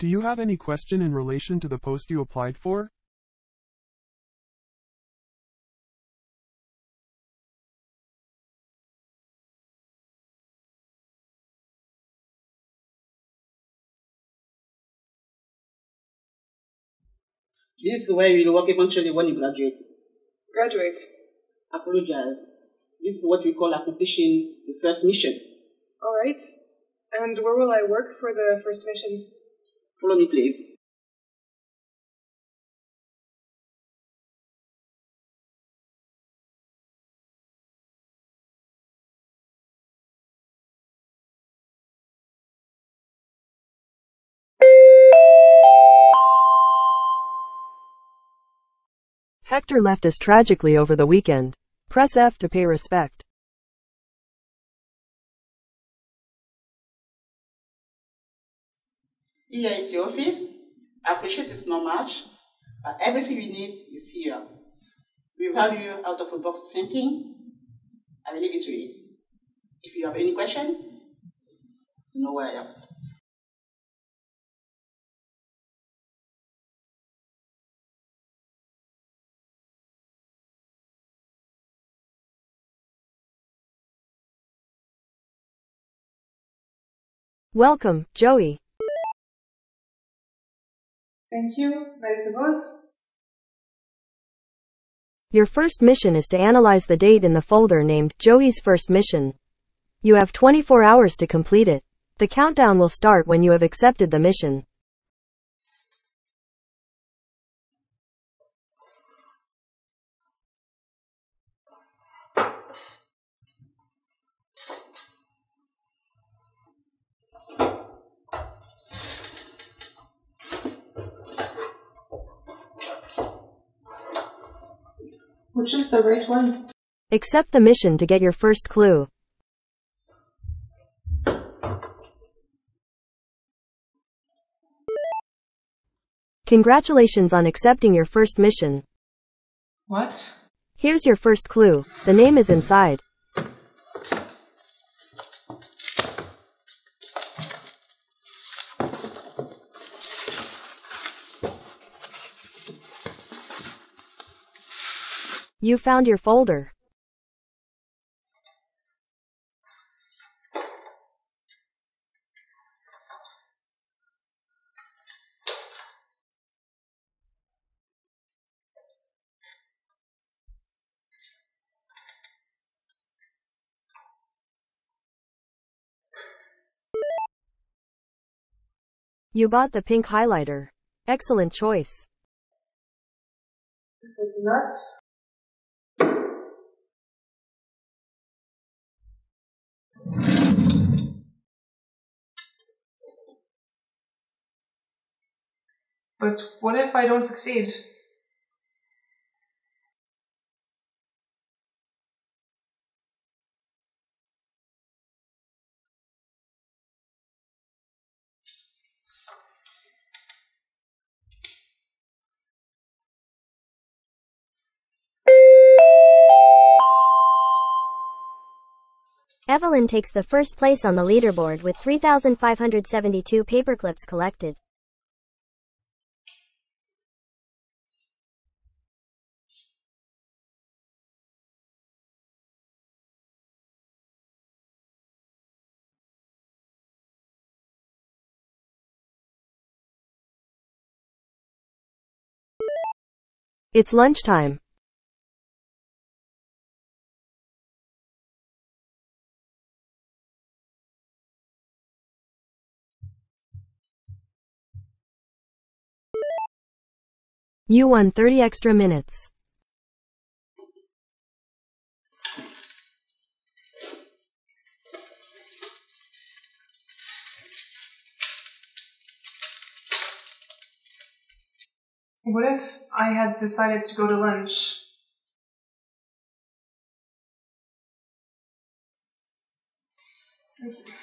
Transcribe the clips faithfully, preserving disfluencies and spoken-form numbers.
Do you have any question in relation to the post you applied for? This is where you will work eventually when you graduate. Graduate? Apologize. This is what we call accomplishing the first mission. All right. And where will I work for the first mission? Follow me, please. Hector left us tragically over the weekend. Press F to pay respect. Here is your office. I appreciate it's not much, but everything you need is here. We value out of the box thinking. I will leave you to it. If you have any question, you know where I am. Welcome, Joey. Thank you, I suppose. Your first mission is to analyze the date in the folder named Joey's First Mission. You have twenty-four hours to complete it. The countdown will start when you have accepted the mission. Which is the right one? Accept the mission to get your first clue. Congratulations on accepting your first mission. What? Here's your first clue. The name is inside. You found your folder. You bought the pink highlighter. Excellent choice. This is nuts. But what if I don't succeed? Evelyn takes the first place on the leaderboard with three thousand five hundred seventy-two paperclips collected. It's lunchtime. You won thirty extra minutes. What if I had decided to go to lunch? Thank you.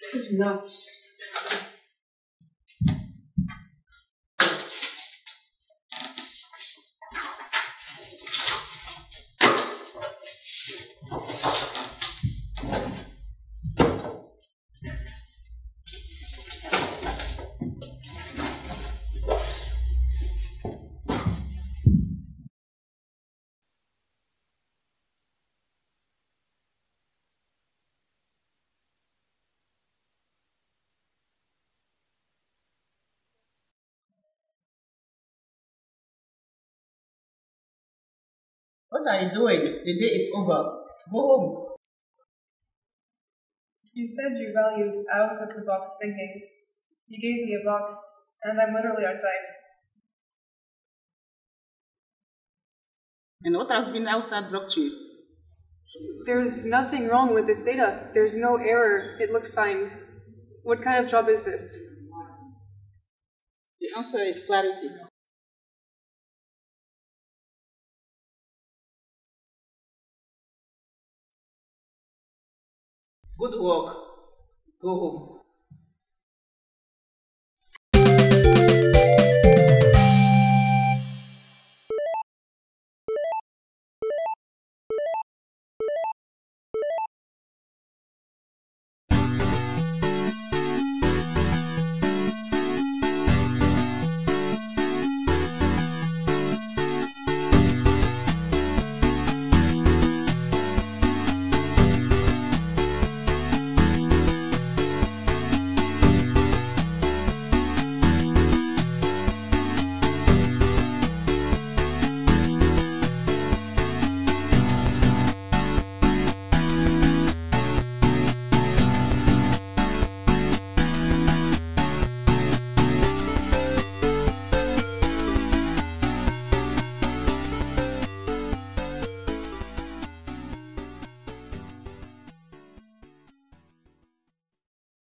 This is nuts. What are you doing? The day is over. Go home. You said you valued out-of-the-box thinking. You gave me a box, and I'm literally outside. And what has been outside blocked you? There's nothing wrong with this data. There's no error. It looks fine. What kind of job is this? The answer is clarity. Good work. Go home.